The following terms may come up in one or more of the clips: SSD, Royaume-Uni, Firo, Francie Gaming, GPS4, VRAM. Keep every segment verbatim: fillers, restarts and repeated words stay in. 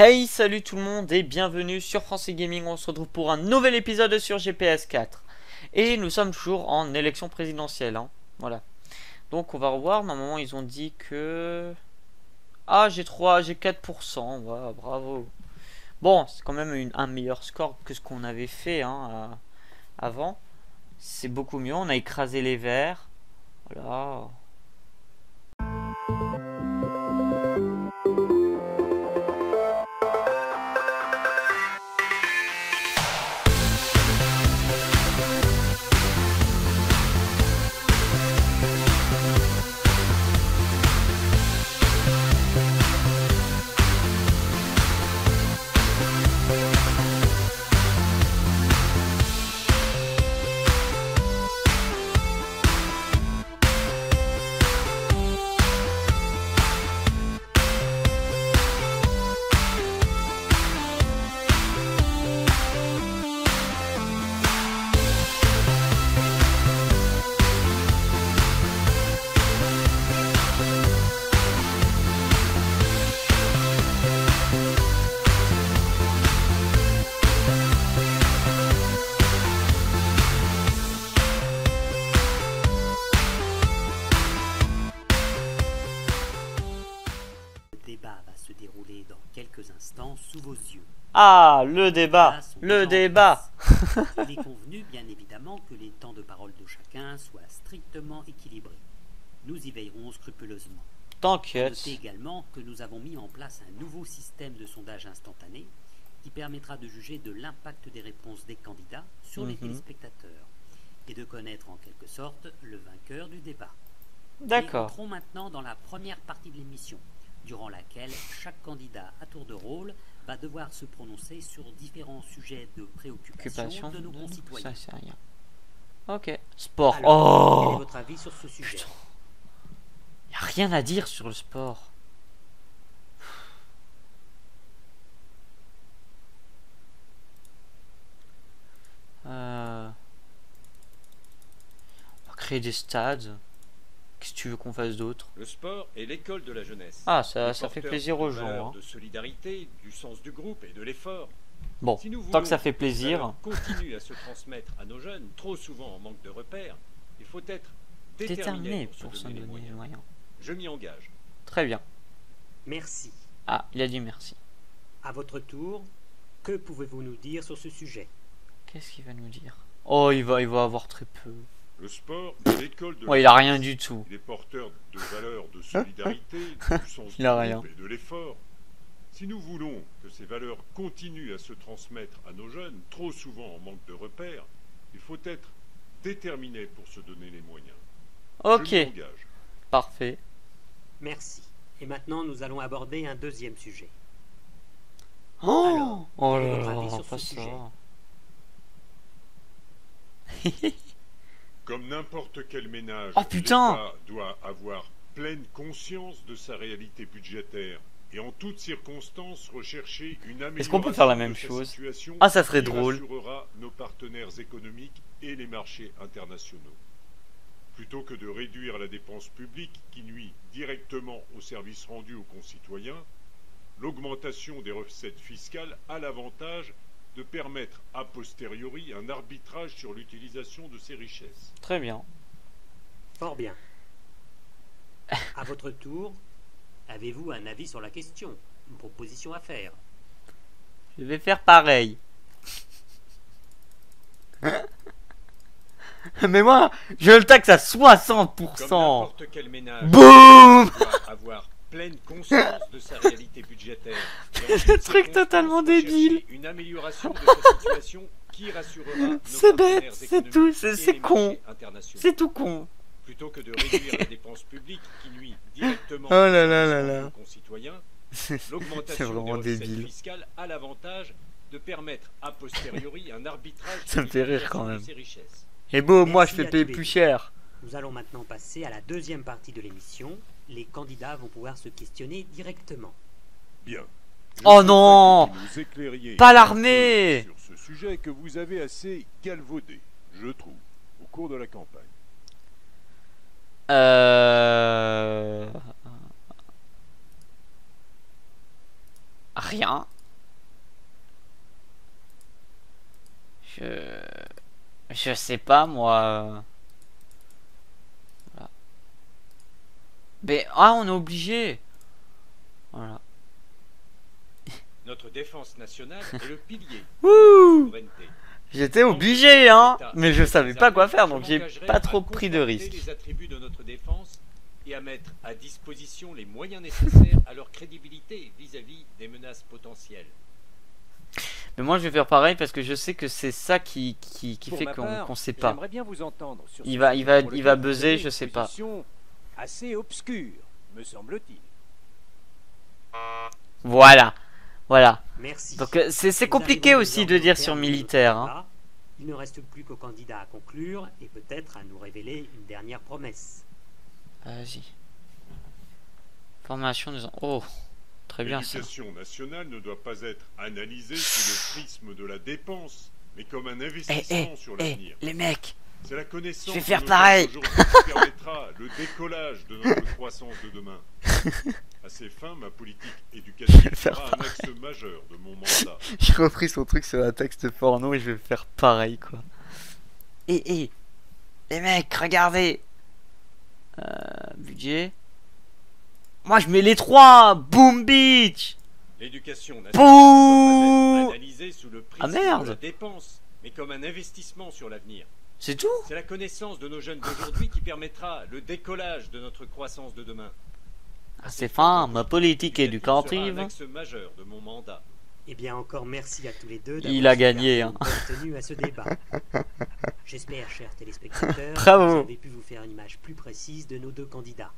Hey, salut tout le monde et bienvenue sur Francie Gaming. On se retrouve pour un nouvel épisode sur G P S quatre. Et nous sommes toujours en élection présidentielle, hein. Voilà. Donc on va revoir, normalement ils ont dit que... Ah, j'ai trois, j'ai quatre pour cent, voilà, bravo. Bon, c'est quand même une, un meilleur score que ce qu'on avait fait hein, à, avant. C'est beaucoup mieux, on a écrasé les verts. Voilà. Sous vos yeux. Ah, le débat, le débat. Il est convenu, bien évidemment, que les temps de parole de chacun soient strictement équilibrés. Nous y veillerons scrupuleusement. T'inquiète. Notez également que nous avons mis en place un nouveau système de sondage instantané qui permettra de juger de l'impact des réponses des candidats sur mm-hmm. les téléspectateurs et de connaître en quelque sorte le vainqueur du débat. D'accord. Nous entrons maintenant dans la première partie de l'émission, durant laquelle chaque candidat à tour de rôle va devoir se prononcer sur différents sujets de préoccupation de nos concitoyens. Ça, c'est rien. Ok. Sport. Alors, oh, quel est votre avis sur ce sujet? Putain. Y a rien à dire sur le sport. Euh... On va créer des stades. Qu'est-ce que tu veux qu'on fasse d'autre? Le sport est l'école de la jeunesse. Ah, ça, ça fait plaisir aux gens. Hein. De solidarité, du sens du groupe et de l'effort. Bon, si nous voulons, tant que ça fait plaisir. Continue à se transmettre à nos jeunes, trop souvent en manque de repères. Il faut être déterminé, déterminé pour s'en donner, donner les moyens. Je m'y engage. Très bien. Merci. Ah, il a dit merci. À votre tour, que pouvez-vous nous dire sur ce sujet? Qu'est-ce qu'il va nous dire? Oh, il va, il va avoir très peu. Le sport de l'école de ouais, il a rien du tout. Il est porteur de valeurs de solidarité, du sens du groupe et de l'effort. Si nous voulons que ces valeurs continuent à se transmettre à nos jeunes, trop souvent en manque de repères, il faut être déterminé pour se donner les moyens. Ok. Je m'engage. Parfait. Merci. Et maintenant, nous allons aborder un deuxième sujet. Oh, alors, oh là là, on va ça. Comme n'importe quel ménage, oh, l'État doit avoir pleine conscience de sa réalité budgétaire et en toutes circonstances rechercher une amélioration. Est-ce qu'on peut faire la même chose? Ah, ça serait drôle. Qui rassurera nos partenaires économiques et les marchés internationaux. Plutôt que de réduire la dépense publique qui nuit directement aux services rendus aux concitoyens, l'augmentation des recettes fiscales a l'avantage de permettre a posteriori un arbitrage sur l'utilisation de ces richesses. Très bien. Fort bien. À votre tour, avez-vous un avis sur la question? Une proposition à faire? Je vais faire pareil. Mais moi, je le taxe à soixante pour cent. Boum. Pleine conscience de sa réalité budgétaire. Le truc totalement débile. Une amélioration de sa situation qui rassurera. C'est bête, c'est tout, c'est con. C'est tout con. Plutôt que de réduire la dépense publique qui nuit directement oh là là là là. aux concitoyens, l'augmentation des recettes fiscales a l'avantage de permettre a posteriori un arbitrage sur ses richesses. Et beau, moi je fais payer plus cher. Nous allons maintenant passer à la deuxième partie de l'émission. Les candidats vont pouvoir se questionner directement. Bien. Je oh non, pas l'armée. Sur ce sujet que vous avez assez galvaudé, je trouve, au cours de la campagne. Euh... rien. Je... Je sais pas, moi... Voilà. Mais... Ah, on est obligé. Voilà. Notre défense nationale est le pilier. Ouh, j'étais obligé, hein. Mais je savais pas quoi faire, donc j'ai pas trop pris de risque. Les attributs de notre défense et à mettre à disposition les moyens nécessaires à leur crédibilité vis-à-vis des menaces potentielles. Mais moi je vais faire pareil parce que je sais que c'est ça qui, qui, qui fait qu'on qu'on sait pas. Bien vous entendre sur il va, il va, il va buzzer, je sais pas. Assez obscure, me semble-t-il. Voilà, voilà. Merci. Donc c'est compliqué aussi de dire sur militaire. Hein. Il ne reste plus qu'au candidat à conclure et peut-être à nous révéler une dernière promesse. Vas-y. Formation nous en... Oh, très bien ça. L'éducation nationale ne doit pas être analysée sous le prisme de la dépense, mais comme un investissement hey, hey, sur l'avenir. Hey, les mecs, c'est la connaissance je vais faire pareil. Qui permettra le décollage de notre croissance de demain. À ces fins, ma politique éducative sera un axe majeur de mon mandat. J'ai repris son truc sur un texte porno et je vais faire pareil quoi. Eh hey, hey. Les mecs, regardez. Euh, budget. Moi je mets les trois. Boom Beach. L'éducation nationale analysée sous le prisme ah, de la dépense, mais comme un investissement sur l'avenir. C'est tout. C'est la connaissance de nos jeunes d'aujourd'hui qui permettra le décollage de notre croissance de demain. Ah, c'est fin, ma politique éducative. Eh bien encore merci à tous les deux. Il a gagné. Hein. Tenu à ce débat. J'espère, chers téléspectateurs, que vous avez pu vous faire une image plus précise de nos deux candidats.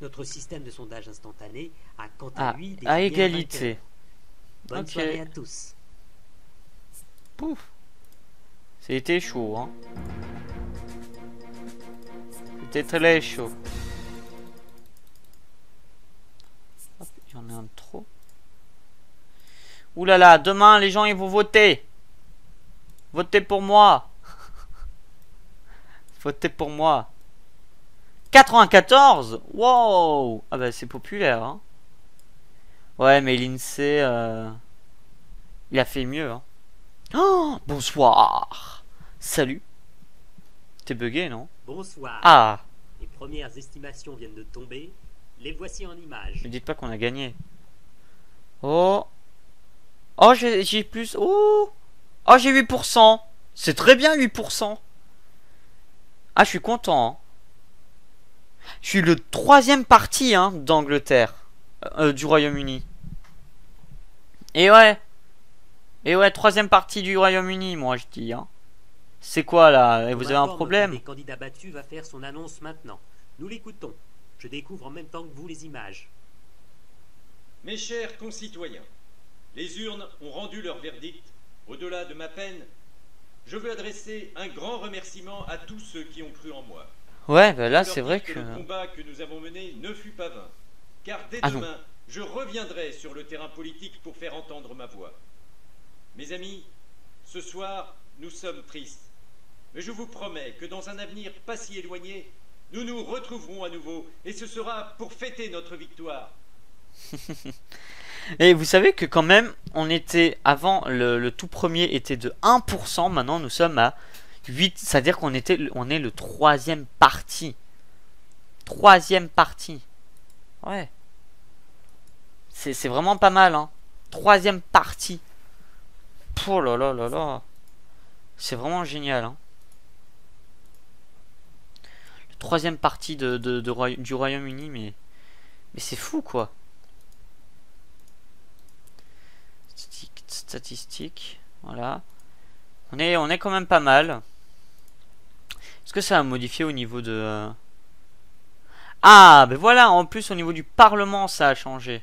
Notre système de sondage instantané a quant à ah, lui des à égalité. Bonne okay. soirée à tous. Pouf. C'était chaud, hein. C'était très chaud. Hop, il y en a un de trop. Ouh là là, demain les gens ils vont voter. Votez pour moi. Votez pour moi. quatre-vingt-quatorze. Wow. Ah bah c'est populaire, hein. Ouais, mais l'INSEE, euh, il a fait mieux, hein. Oh, bonsoir. Salut. T'es bugué, non? Bonsoir. Ah. Les premières estimations viennent de tomber. Les voici en images. Ne dites pas qu'on a gagné. Oh. Oh, j'ai plus... Oh. Oh, j'ai huit pour cent. C'est très bien, huit pour cent. Ah, je suis content. Hein. Je suis le troisième parti, hein, d'Angleterre. Euh, du Royaume-Uni. Et ouais. Et ouais, troisième partie du Royaume-Uni, moi je dis. Hein. C'est quoi là? Vous avez un problème? Le candidat battu va faire son annonce maintenant. Nous l'écoutons. Je découvre en même temps que vous les images. Mes chers concitoyens, les urnes ont rendu leur verdict. Au-delà de ma peine, je veux adresser un grand remerciement à tous ceux qui ont cru en moi. Ouais, bah là c'est vrai que... le combat que nous avons mené ne fut pas vain. Car dès ah, demain, non. je reviendrai sur le terrain politique pour faire entendre ma voix. Mes amis, ce soir, nous sommes tristes. Mais je vous promets que dans un avenir pas si éloigné, nous nous retrouverons à nouveau. Et ce sera pour fêter notre victoire. Et vous savez que quand même, on était avant, le, le tout premier était de un pour cent. Maintenant, nous sommes à huit pour cent. C'est-à-dire qu'on était, on est le troisième parti. Troisième parti. Ouais. C'est vraiment pas mal, hein. Troisième parti. Oh là là là là. C'est vraiment génial, hein. Le troisième parti de, de, de Roya du Royaume-Uni, mais, mais c'est fou quoi. Statistique, statistique, voilà. On est, on est quand même pas mal. Est-ce que ça a modifié au niveau de... Ah, ben voilà, en plus au niveau du Parlement ça a changé.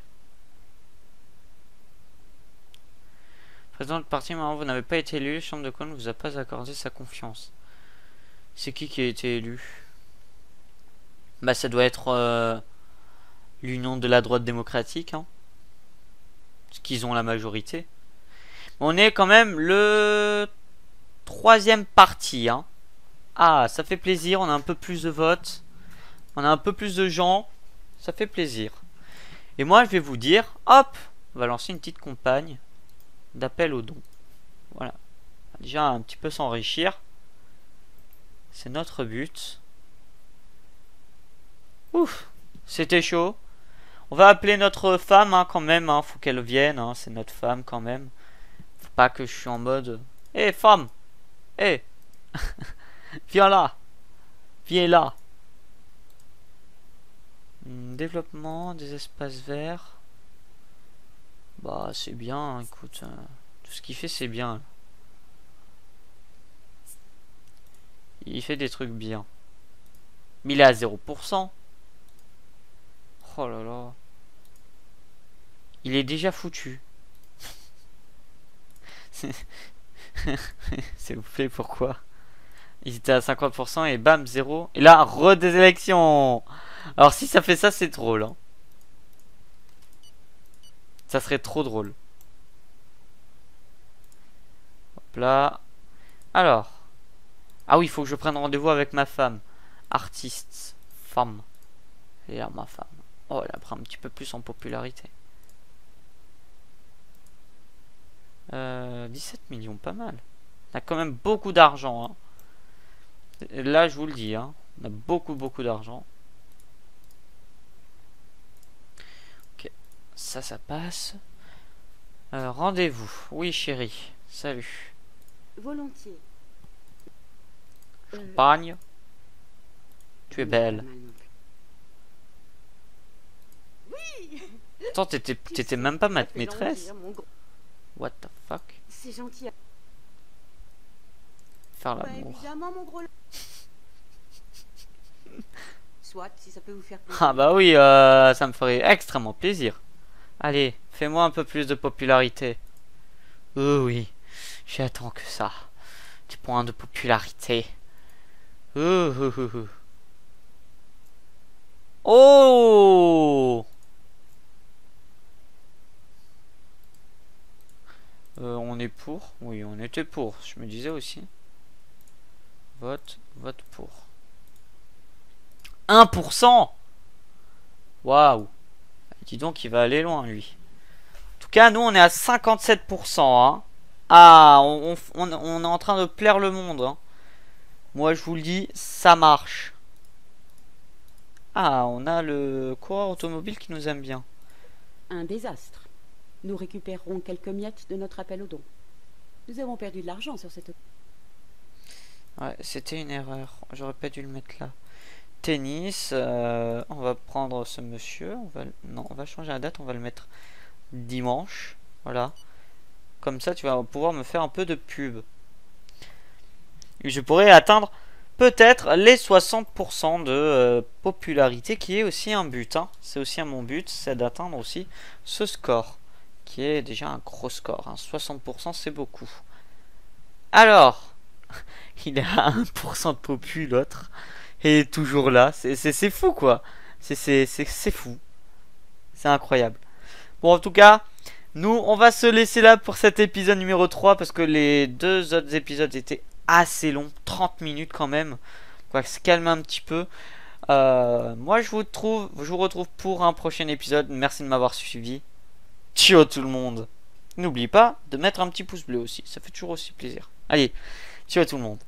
Président de parti, maintenant vous n'avez pas été élu, Chambre de Communes ne vous a pas accordé sa confiance. C'est qui qui a été élu? Bah ça doit être euh, l'Union de la droite démocratique, hein. Parce qu'ils ont la majorité. On est quand même le troisième parti, hein. Ah, ça fait plaisir, on a un peu plus de votes. On a un peu plus de gens, ça fait plaisir. Et moi je vais vous dire, hop, on va lancer une petite campagne d'appel aux dons. Voilà. Déjà un petit peu s'enrichir. C'est notre but. Ouf, c'était chaud. On va appeler notre femme hein, quand même. Hein. Faut qu'elle vienne. Hein. C'est notre femme quand même. Faut pas que je suis en mode. Hé hey, femme, hé, hey. Viens là, viens là. Développement des espaces verts. Bah c'est bien. Hein. Écoute, hein. Tout ce qu'il fait c'est bien. Il fait des trucs bien. Mais il est à zéro pour cent. Oh là là. Il est déjà foutu. S'il vous plaît, pourquoi? Il était à cinquante pour cent et bam, zéro. Et là, redésélection. Alors si ça fait ça, c'est drôle. Hein. Ça serait trop drôle. Hop là. Alors. Ah oui, il faut que je prenne rendez-vous avec ma femme. Artiste. Femme. Elle est là, ma femme. Oh, elle apprend un petit peu plus en popularité. Euh, dix-sept millions, pas mal. On a quand même beaucoup d'argent. Hein. Là, je vous le dis. Hein, on a beaucoup, beaucoup d'argent. Ok. Ça, ça passe. Euh, rendez-vous. Oui, chérie. Salut. Volontiers. Champagne. Euh... Tu es belle. Oui. Attends, t'étais même pas ma maîtresse. What the fuck. C'est gentil. Faire l'amour. Soit si ça peut vous faire plaisir. Ah bah oui, euh, ça me ferait extrêmement plaisir. Allez, fais-moi un peu plus de popularité. Oh oui, j'attends que ça. Petit point de popularité. Oh, oh, oh, oh. Oh euh, on est pour. Oui, on était pour. Je me disais aussi. Vote, vote pour. un pour cent. Waouh. Dis donc, il va aller loin, lui. En tout cas, nous, on est à cinquante-sept pour cent. Hein. Ah, on, on, on est en train de plaire le monde. Hein. Moi, je vous le dis, ça marche. Ah, on a le coureur automobile qui nous aime bien. Un désastre. Nous récupérerons quelques miettes de notre appel au don. Nous avons perdu de l'argent sur cette... Ouais, c'était une erreur. J'aurais pas dû le mettre là. Tennis. Euh, on va prendre ce monsieur. On va... Non, on va changer la date. On va le mettre dimanche. Voilà. Comme ça, tu vas pouvoir me faire un peu de pub. Et je pourrais atteindre... peut-être les soixante pour cent de euh, popularité qui est aussi un but. Hein. C'est aussi mon but, c'est d'atteindre aussi ce score. Qui est déjà un gros score. Hein. soixante pour cent c'est beaucoup. Alors, il est à un pour cent de popu l'autre. Et toujours là. C'est fou quoi. C'est fou. C'est incroyable. Bon en tout cas, nous on va se laisser là pour cet épisode numéro trois. Parce que les deux autres épisodes étaient assez long, trente minutes quand même. Quoi, se calmer un petit peu. Euh, moi, je vous trouve, je vous retrouve pour un prochain épisode. Merci de m'avoir suivi. Ciao tout le monde. N'oublie pas de mettre un petit pouce bleu aussi. Ça fait toujours aussi plaisir. Allez, ciao tout le monde.